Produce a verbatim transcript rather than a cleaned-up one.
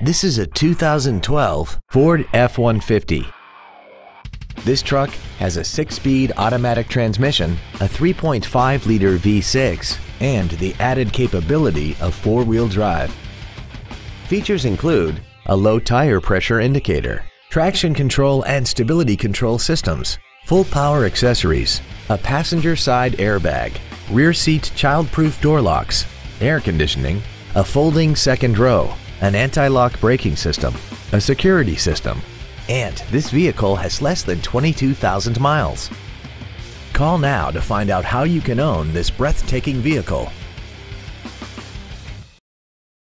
This is a two thousand twelve Ford F one fifty. This truck has a six-speed automatic transmission, a three point five liter V six, and the added capability of four-wheel drive. Features include a low tire pressure indicator, traction control and stability control systems, full power accessories, a passenger side airbag, rear seat child-proof door locks, air conditioning, a folding second row, an anti-lock braking system, a security system, and this vehicle has less than twenty-two thousand miles. Call now to find out how you can own this breathtaking vehicle.